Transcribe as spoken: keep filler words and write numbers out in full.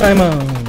タイム。